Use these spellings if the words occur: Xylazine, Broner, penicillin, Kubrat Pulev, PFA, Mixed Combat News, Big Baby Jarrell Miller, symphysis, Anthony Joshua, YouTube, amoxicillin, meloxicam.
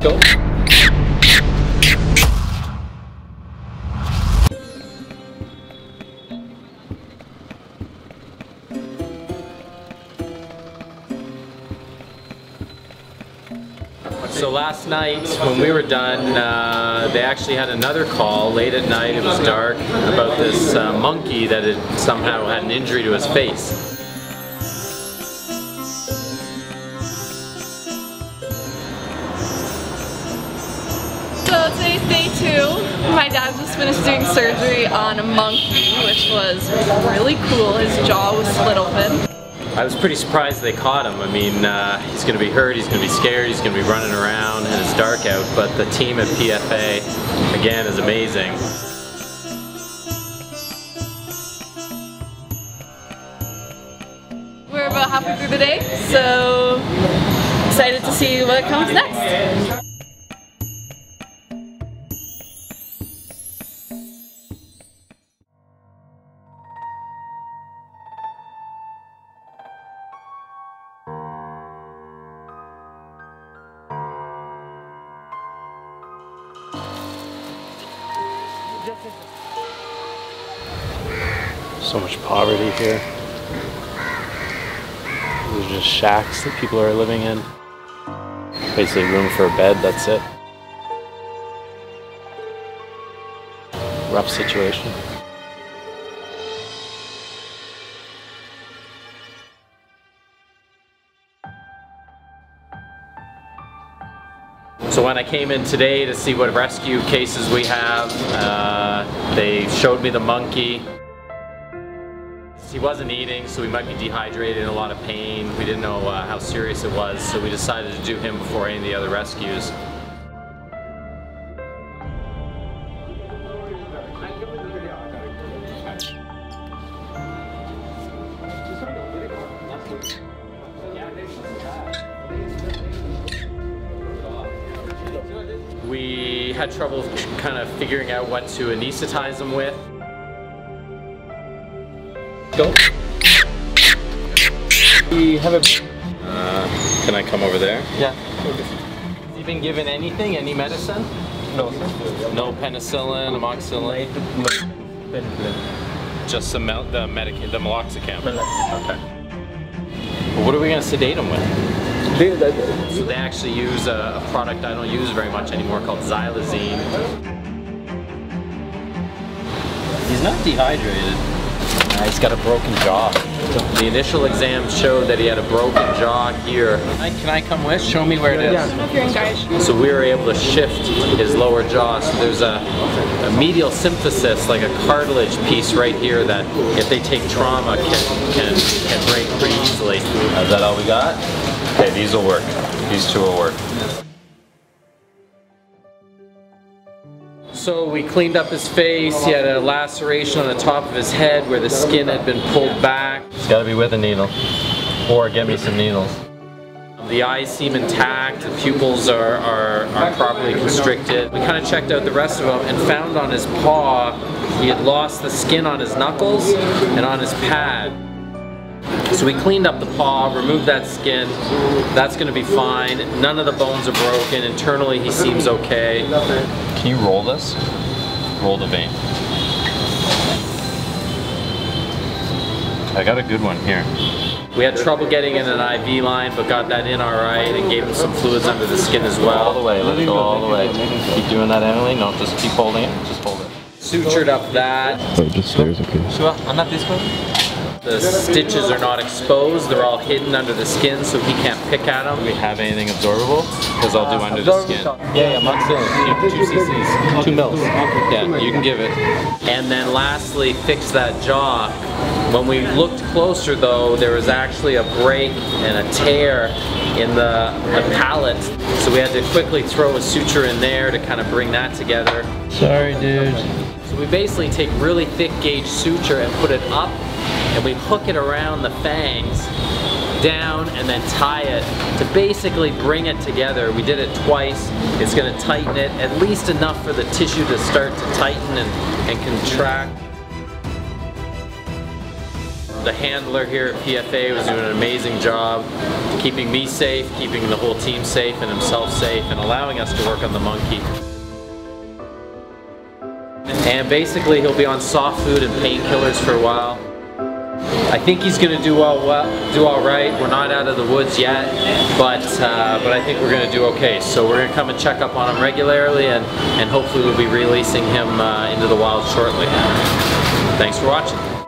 Go. So last night when we were done, they actually had another call late at night. It was dark, about this monkey that had somehow had an injury to his face. So today's day two. My dad just finished doing surgery on a monkey, which was really cool. His jaw was split open. I was pretty surprised they caught him. I mean, he's going to be hurt, he's going to be scared, he's going to be running around, and it's dark out, but the team at PFA, again, is amazing. We're about halfway through the day, so excited to see what comes next. So much poverty here. These are just shacks that people are living in. Basically room for a bed, that's it. Rough situation. So when I came in today to see what rescue cases we have, they showed me the monkey. He wasn't eating, so he might be dehydrated, in a lot of pain. We didn't know how serious it was, so we decided to do him before any of the other rescues. We had trouble kind of figuring out what to anesthetize them with. Go. We have a... can I come over there? Yeah. Has he been given anything? Any medicine? No, sir. No penicillin, amoxicillin? Just some the meloxicam. Okay. What are we going to sedate him with? So they actually use a product I don't use very much anymore called Xylazine. He's not dehydrated. He's got a broken jaw. The initial exam showed that he had a broken jaw here. Can I come with? Show me where it is. So we were able to shift his lower jaw. So there's a medial symphysis, like a cartilage piece right here that if they take trauma can break pretty easily. Is that all we got? Okay, these will work. These two will work. So we cleaned up his face. He had a laceration on the top of his head where the skin had been pulled back. It's got to be with a needle, or get me some needles. The eyes seem intact, the pupils are properly constricted. We kind of checked out the rest of him and found on his paw he had lost the skin on his knuckles and on his pad. So we cleaned up the paw, removed that skin. That's going to be fine. None of the bones are broken. Internally, he seems okay. Can you roll this? Roll the vein. I got a good one here. We had trouble getting in an IV line, but got that in all right and gave him some fluids under the skin as well. All the way. Let's go all the way. Keep doing that, Emily. No, just keep holding it. Just hold it. Sutured up that. Oh, just stairs, okay. Sure. I'm not this one. The stitches are not exposed, they're all hidden under the skin so he can't pick at them. Do we have anything absorbable? Because I'll do under the skin. Yeah, amoxicillin, 2 cc's, 2 mils. Yeah, you can give it. And then lastly, fix that jaw. When we looked closer though, there was actually a break and a tear in the palate. So we had to quickly throw a suture in there to kind of bring that together. Sorry, dude. So we basically take really thick gauge suture and put it up, and we hook it around the fangs, down, and then tie it to basically bring it together. We did it twice. It's going to tighten it at least enough for the tissue to start to tighten and contract. The handler here at PFA was doing an amazing job keeping me safe, keeping the whole team safe and himself safe, and allowing us to work on the monkey. And basically he'll be on soft food and painkillers for a while. I think he's going to do all right. We're not out of the woods yet, but I think we're going to do okay. So we're going to come and check up on him regularly, and hopefully we'll be releasing him into the wild shortly. Thanks for watching.